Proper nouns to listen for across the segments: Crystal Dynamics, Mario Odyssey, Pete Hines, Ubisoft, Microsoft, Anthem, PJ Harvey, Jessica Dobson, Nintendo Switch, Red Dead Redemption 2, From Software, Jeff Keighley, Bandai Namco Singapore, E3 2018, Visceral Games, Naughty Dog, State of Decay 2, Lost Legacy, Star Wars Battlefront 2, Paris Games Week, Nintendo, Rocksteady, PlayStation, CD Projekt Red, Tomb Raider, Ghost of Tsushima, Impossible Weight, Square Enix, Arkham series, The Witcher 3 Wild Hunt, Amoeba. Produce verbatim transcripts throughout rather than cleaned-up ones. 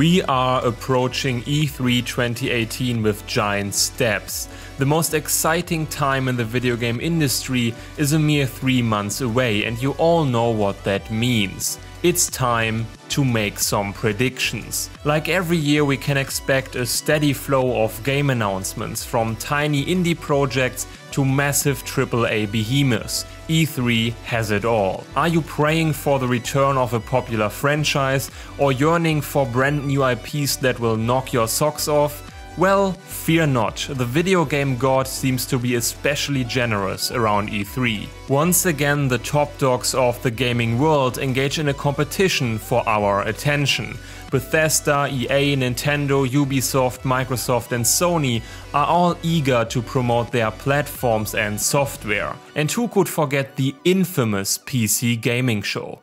We are approaching E three twenty eighteen with giant steps. The most exciting time in the video game industry is a mere three months away, and you all know what that means. It's time to make some predictions. Like every year, we can expect a steady flow of game announcements, from tiny indie projects to massive triple A behemoths. E three has it all. Are you praying for the return of a popular franchise or yearning for brand new I Ps that will knock your socks off? Well, fear not, the video game god seems to be especially generous around E three. Once again, the top dogs of the gaming world engage in a competition for our attention. Bethesda, E A, Nintendo, Ubisoft, Microsoft and Sony are all eager to promote their platforms and software. And who could forget the infamous P C gaming show?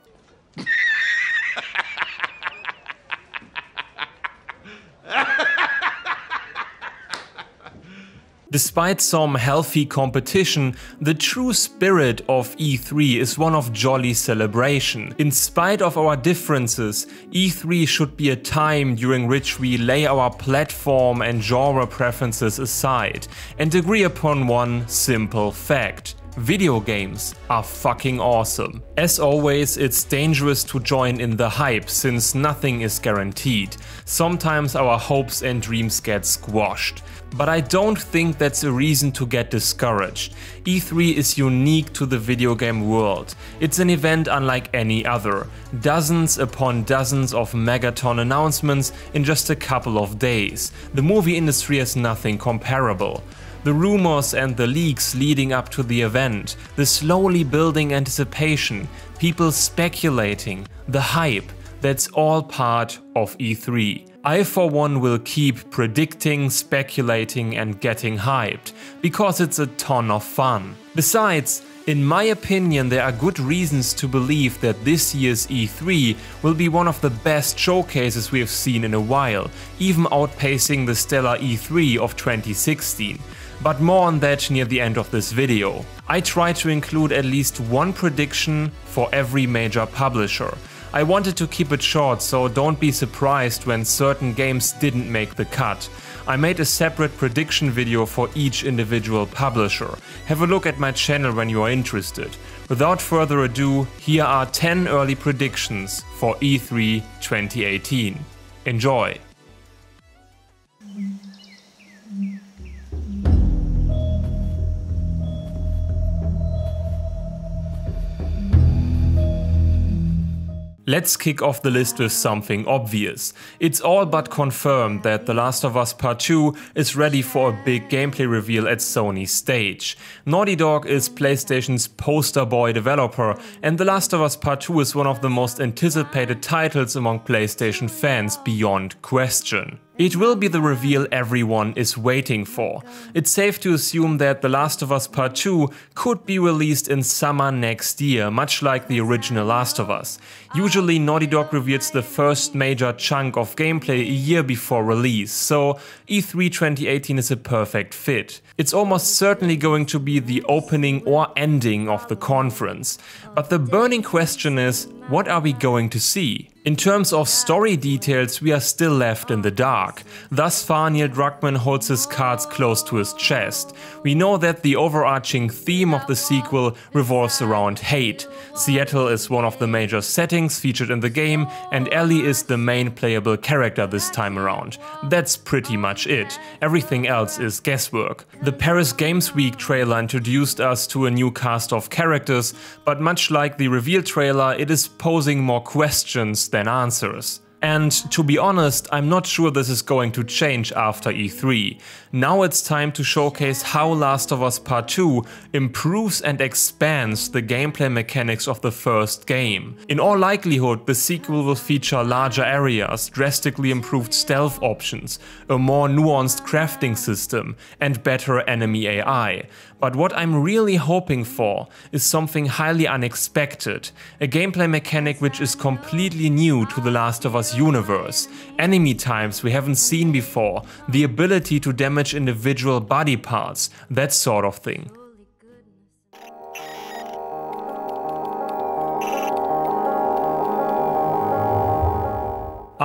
Despite some healthy competition, the true spirit of E three is one of jolly celebration. In spite of our differences, E three should be a time during which we lay our platform and genre preferences aside and agree upon one simple fact. Video games are fucking awesome. As always, it's dangerous to join in the hype since nothing is guaranteed. Sometimes our hopes and dreams get squashed. But I don't think that's a reason to get discouraged. E three is unique to the video game world. It's an event unlike any other. Dozens upon dozens of megaton announcements in just a couple of days. The movie industry has nothing comparable. The rumors and the leaks leading up to the event, the slowly building anticipation, people speculating, the hype, that's all part of E three. I for one will keep predicting, speculating and getting hyped, because it's a ton of fun. Besides, in my opinion, there are good reasons to believe that this year's E three will be one of the best showcases we have seen in a while, even outpacing the stellar E three of twenty sixteen. But more on that near the end of this video. I try to include at least one prediction for every major publisher. I wanted to keep it short, so don't be surprised when certain games didn't make the cut. I made a separate prediction video for each individual publisher. Have a look at my channel when you are interested. Without further ado, here are ten early predictions for E three twenty eighteen. Enjoy! Let's kick off the list with something obvious. It's all but confirmed that The Last of Us Part two is ready for a big gameplay reveal at Sony's stage. Naughty Dog is PlayStation's poster boy developer, and The Last of Us Part two is one of the most anticipated titles among PlayStation fans beyond question. It will be the reveal everyone is waiting for. It's safe to assume that The Last of Us Part two could be released in summer next year, much like the original Last of Us. Usually Naughty Dog reveals the first major chunk of gameplay a year before release, so E three twenty eighteen is a perfect fit. It's almost certainly going to be the opening or ending of the conference. But the burning question is, what are we going to see? In terms of story details, we are still left in the dark. Thus far, Neil Druckmann holds his cards close to his chest. We know that the overarching theme of the sequel revolves around hate. Seattle is one of the major settings featured in the game, and Ellie is the main playable character this time around. That's pretty much it. Everything else is guesswork. The Paris Games Week trailer introduced us to a new cast of characters, but much like the reveal trailer, it is posing more questions than answers. And to be honest, I'm not sure this is going to change after E three. Now it's time to showcase how Last of Us Part two improves and expands the gameplay mechanics of the first game. In all likelihood, the sequel will feature larger areas, drastically improved stealth options, a more nuanced crafting system, and better enemy A I. But what I'm really hoping for is something highly unexpected, a gameplay mechanic which is completely new to The Last of Us universe, enemy types we haven't seen before, the ability to damage individual body parts, that sort of thing.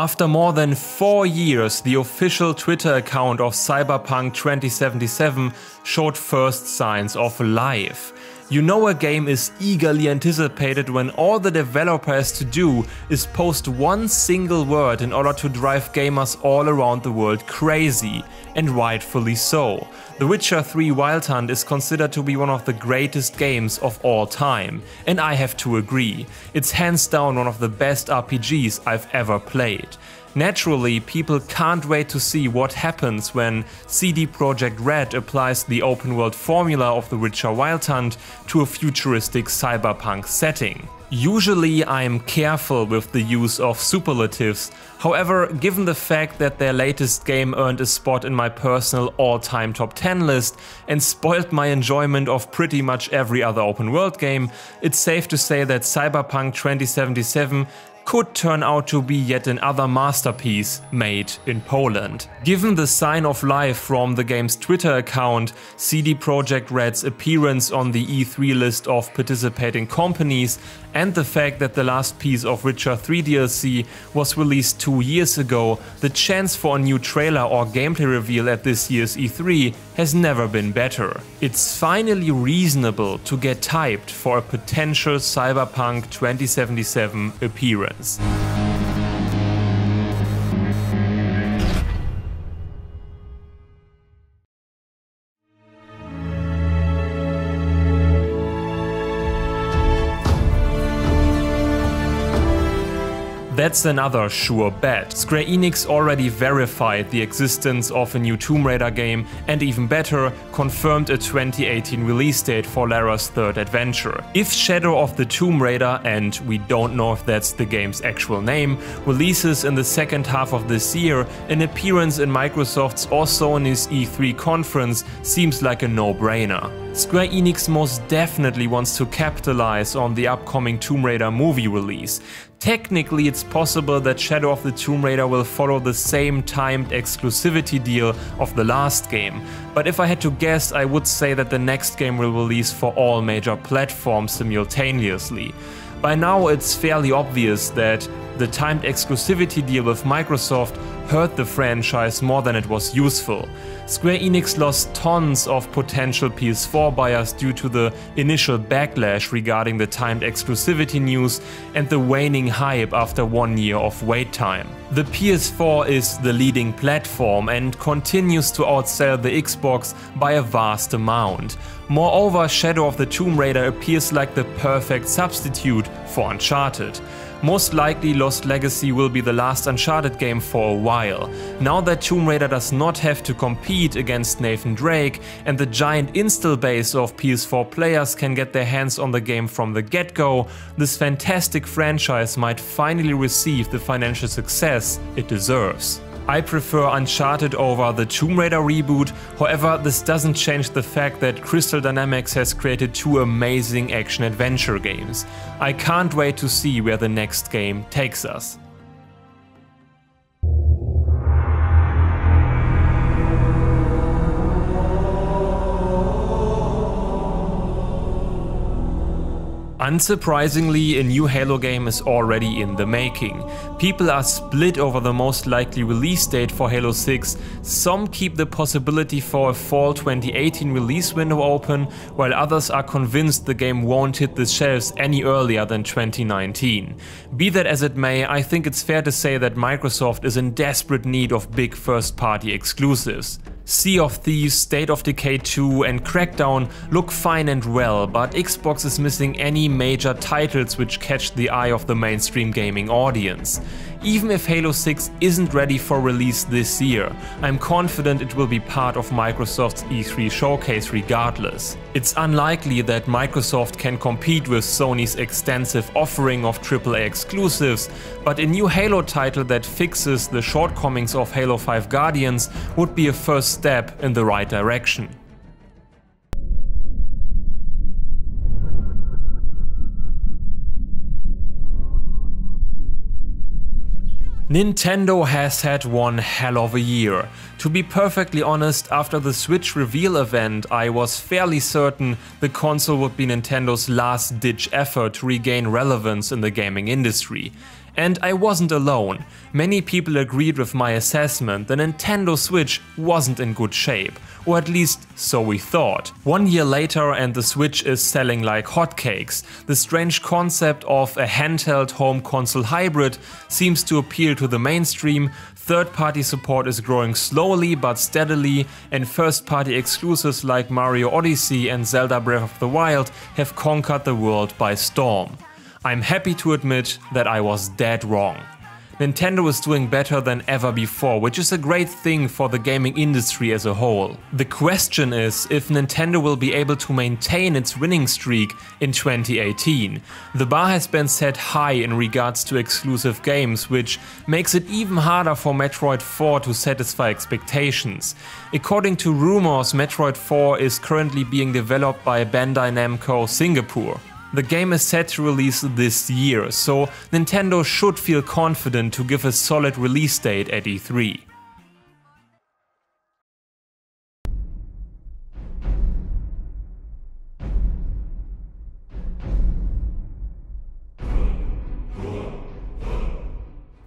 After more than four years, the official Twitter account of Cyberpunk twenty seventy-seven showed first signs of life. You know a game is eagerly anticipated when all the developer has to do is post one single word in order to drive gamers all around the world crazy, and rightfully so. The Witcher three Wild Hunt is considered to be one of the greatest games of all time, and I have to agree. It's hands down one of the best R P Gs I've ever played. Naturally, people can't wait to see what happens when C D Projekt Red applies the open-world formula of The Witcher Wild Hunt to a futuristic cyberpunk setting. Usually I am careful with the use of superlatives, however, given the fact that their latest game earned a spot in my personal all-time top ten list and spoiled my enjoyment of pretty much every other open-world game, it's safe to say that Cyberpunk twenty seventy-seven could turn out to be yet another masterpiece made in Poland. Given the sign of life from the game's Twitter account, C D Projekt Red's appearance on the E three list of participating companies, and the fact that the last piece of Witcher three D L C was released two years ago, the chance for a new trailer or gameplay reveal at this year's E three has never been better. It's finally reasonable to get hyped for a potential Cyberpunk twenty seventy-seven appearance. That's another sure bet. Square Enix already verified the existence of a new Tomb Raider game and, even better, confirmed a twenty eighteen release date for Lara's third adventure. If Shadow of the Tomb Raider, and we don't know if that's the game's actual name, releases in the second half of this year, an appearance in Microsoft's or Sony's E three conference seems like a no-brainer. Square Enix most definitely wants to capitalize on the upcoming Tomb Raider movie release. Technically, it's possible that Shadow of the Tomb Raider will follow the same timed exclusivity deal of the last game, but if I had to guess, I would say that the next game will release for all major platforms simultaneously. By now, it's fairly obvious that the timed exclusivity deal with Microsoft hurt the franchise more than it was useful. Square Enix lost tons of potential P S four buyers due to the initial backlash regarding the timed exclusivity news and the waning hype after one year of wait time. The P S four is the leading platform and continues to outsell the Xbox by a vast amount. Moreover, Shadow of the Tomb Raider appears like the perfect substitute for Uncharted. Most likely, Lost Legacy will be the last Uncharted game for a while. Now that Tomb Raider does not have to compete against Nathan Drake and the giant install base of P S four players can get their hands on the game from the get-go, this fantastic franchise might finally receive the financial success it deserves. I prefer Uncharted over the Tomb Raider reboot, however, this doesn't change the fact that Crystal Dynamics has created two amazing action-adventure games. I can't wait to see where the next game takes us. Unsurprisingly, a new Halo game is already in the making. People are split over the most likely release date for Halo six, some keep the possibility for a fall twenty eighteen release window open, while others are convinced the game won't hit the shelves any earlier than twenty nineteen. Be that as it may, I think it's fair to say that Microsoft is in desperate need of big first-party exclusives. Sea of Thieves, State of Decay two and Crackdown look fine and well, but Xbox is missing any major titles which catch the eye of the mainstream gaming audience. Even if Halo six isn't ready for release this year, I'm confident it will be part of Microsoft's E three showcase regardless. It's unlikely that Microsoft can compete with Sony's extensive offering of triple A exclusives, but a new Halo title that fixes the shortcomings of Halo five Guardians would be a first step in the right direction. Nintendo has had one hell of a year. To be perfectly honest, after the Switch reveal event, I was fairly certain the console would be Nintendo's last-ditch effort to regain relevance in the gaming industry. And I wasn't alone. Many people agreed with my assessment, the Nintendo Switch wasn't in good shape, or at least so we thought. One year later and the Switch is selling like hotcakes. The strange concept of a handheld home console hybrid seems to appeal to the mainstream, third-party support is growing slowly but steadily, and first-party exclusives like Mario Odyssey and Zelda Breath of the Wild have conquered the world by storm. I'm happy to admit that I was dead wrong. Nintendo is doing better than ever before, which is a great thing for the gaming industry as a whole. The question is if Nintendo will be able to maintain its winning streak in twenty eighteen. The bar has been set high in regards to exclusive games, which makes it even harder for Metroid four to satisfy expectations. According to rumors, Metroid four is currently being developed by Bandai Namco Singapore. The game is set to release this year, so Nintendo should feel confident to give a solid release date at E three.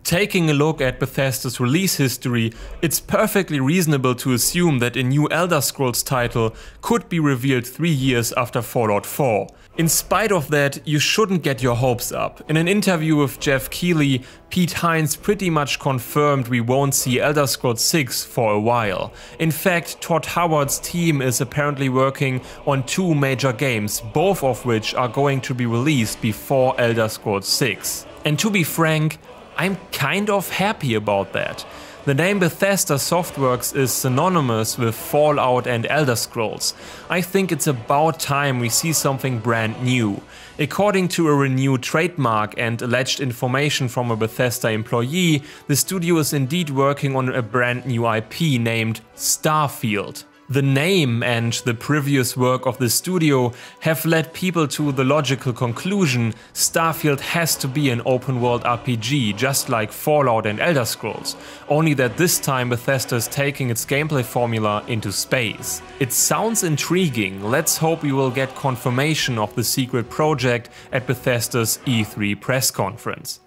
Taking a look at Bethesda's release history, it's perfectly reasonable to assume that a new Elder Scrolls title could be revealed three years after Fallout four. In spite of that, you shouldn't get your hopes up. In an interview with Jeff Keighley, Pete Hines pretty much confirmed we won't see Elder Scrolls six for a while. In fact, Todd Howard's team is apparently working on two major games, both of which are going to be released before Elder Scrolls six. And to be frank, I'm kind of happy about that. The name Bethesda Softworks is synonymous with Fallout and Elder Scrolls. I think it's about time we see something brand new. According to a renewed trademark and alleged information from a Bethesda employee, the studio is indeed working on a brand new I P named Starfield. The name and the previous work of the studio have led people to the logical conclusion Starfield has to be an open-world R P G, just like Fallout and Elder Scrolls, only that this time Bethesda is taking its gameplay formula into space. It sounds intriguing, let's hope we will get confirmation of the secret project at Bethesda's E three press conference.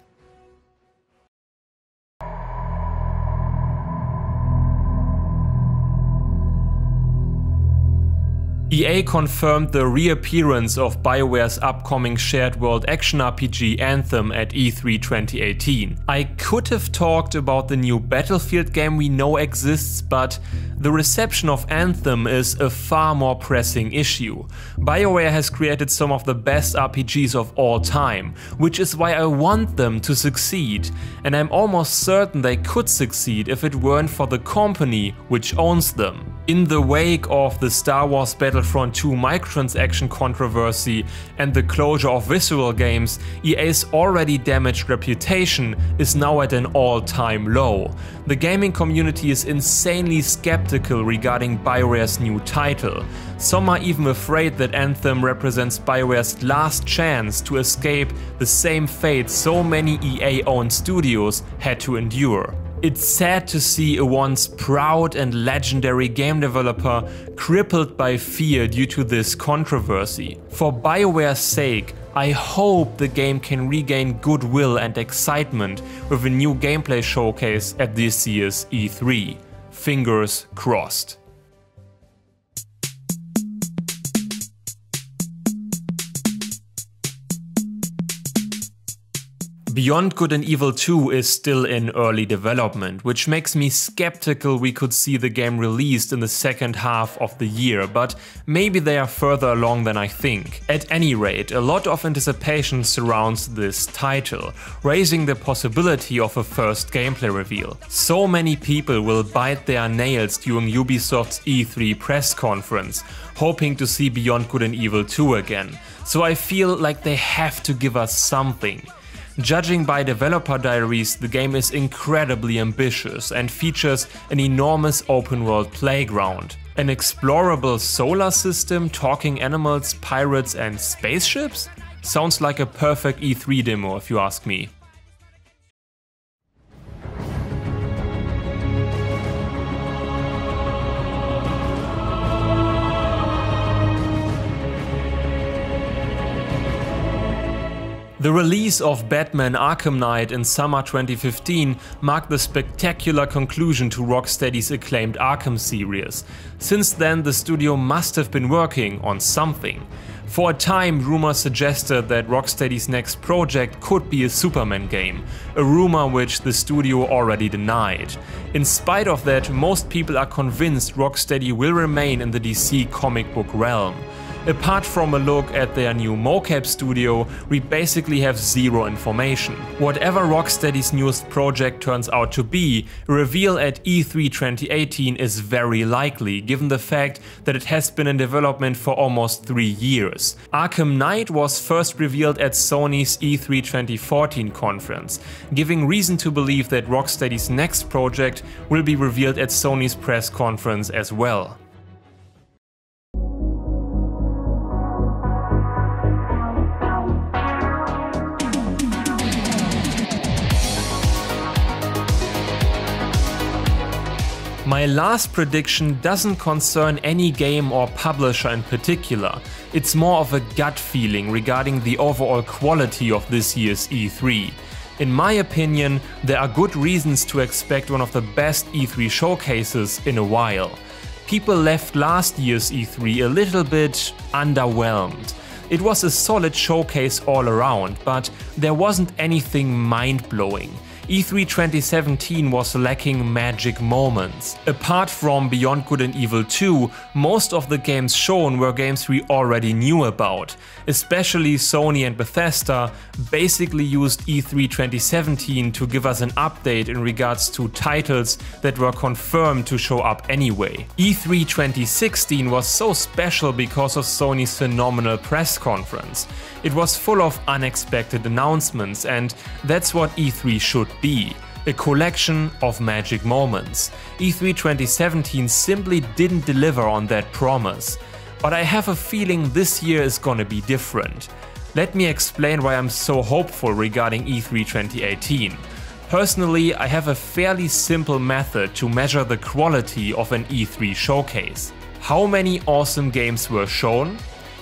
E A confirmed the reappearance of BioWare's upcoming shared world action R P G Anthem at E three twenty eighteen. I could have talked about the new Battlefield game we know exists, but the reception of Anthem is a far more pressing issue. BioWare has created some of the best R P Gs of all time, which is why I want them to succeed, and I'm almost certain they could succeed if it weren't for the company which owns them. In the wake of the Star Wars Battlefront two microtransaction controversy and the closure of Visceral Games, E A's already damaged reputation is now at an all-time low. The gaming community is insanely skeptical regarding BioWare's new title. Some are even afraid that Anthem represents BioWare's last chance to escape the same fate so many E A-owned studios had to endure. It's sad to see a once proud and legendary game developer crippled by fear due to this controversy. For BioWare's sake, I hope the game can regain goodwill and excitement with a new gameplay showcase at this year's E three. Fingers crossed. Beyond Good and Evil two is still in early development, which makes me skeptical we could see the game released in the second half of the year, but maybe they are further along than I think. At any rate, a lot of anticipation surrounds this title, raising the possibility of a first gameplay reveal. So many people will bite their nails during Ubisoft's E three press conference, hoping to see Beyond Good and Evil two again, so I feel like they have to give us something. Judging by developer diaries, the game is incredibly ambitious and features an enormous open-world playground. An explorable solar system, talking animals, pirates and spaceships? Sounds like a perfect E three demo if you ask me. The release of Batman Arkham Knight in summer twenty fifteen marked the spectacular conclusion to Rocksteady's acclaimed Arkham series. Since then, the studio must have been working on something. For a time, rumors suggested that Rocksteady's next project could be a Superman game, a rumor which the studio already denied. In spite of that, most people are convinced Rocksteady will remain in the D C comic book realm. Apart from a look at their new mocap studio, we basically have zero information. Whatever Rocksteady's newest project turns out to be, a reveal at E three twenty eighteen is very likely, given the fact that it has been in development for almost three years. Arkham Knight was first revealed at Sony's E three twenty fourteen conference, giving reason to believe that Rocksteady's next project will be revealed at Sony's press conference as well. My last prediction doesn't concern any game or publisher in particular. It's more of a gut feeling regarding the overall quality of this year's E three. In my opinion, there are good reasons to expect one of the best E three showcases in a while. People left last year's E three a little bit underwhelmed. It was a solid showcase all around, but there wasn't anything mind-blowing. E three twenty seventeen was lacking magic moments. Apart from Beyond Good and Evil two, most of the games shown were games we already knew about. Especially Sony and Bethesda basically used E three twenty seventeen to give us an update in regards to titles that were confirmed to show up anyway. E three twenty sixteen was so special because of Sony's phenomenal press conference. It was full of unexpected announcements, and that's what E three should be. be, a collection of magic moments. E three twenty seventeen simply didn't deliver on that promise. But I have a feeling this year is gonna be different. Let me explain why I'm so hopeful regarding E three twenty eighteen. Personally, I have a fairly simple method to measure the quality of an E three showcase. How many awesome games were shown,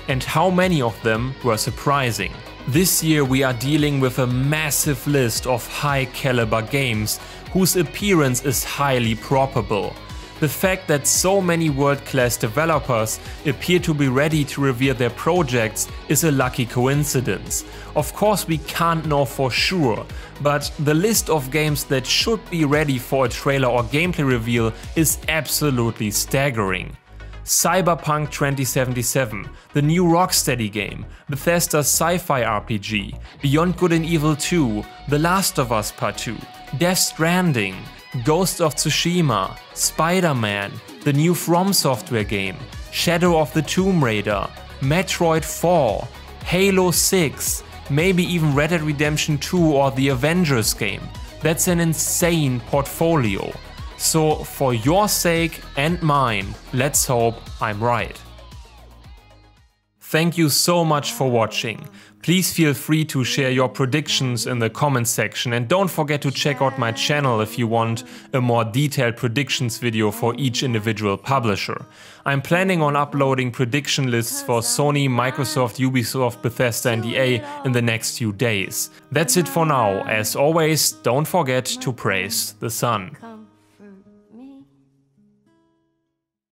and how many of them were surprising. This year we are dealing with a massive list of high caliber games whose appearance is highly probable. The fact that so many world-class developers appear to be ready to reveal their projects is a lucky coincidence. Of course we can't know for sure, but the list of games that should be ready for a trailer or gameplay reveal is absolutely staggering. Cyberpunk twenty seventy-seven, the new Rocksteady game, Bethesda's sci-fi R P G, Beyond Good and Evil two, The Last of Us Part two, Death Stranding, Ghost of Tsushima, Spider-Man, the new From Software game, Shadow of the Tomb Raider, Metroid four, Halo six, maybe even Red Dead Redemption two or the Avengers game. That's an insane portfolio. So, for your sake and mine, let's hope I'm right. Thank you so much for watching. Please feel free to share your predictions in the comments section, and don't forget to check out my channel if you want a more detailed predictions video for each individual publisher. I'm planning on uploading prediction lists for Sony, Microsoft, Ubisoft, Bethesda and E A in the next few days. That's it for now. As always, don't forget to praise the sun.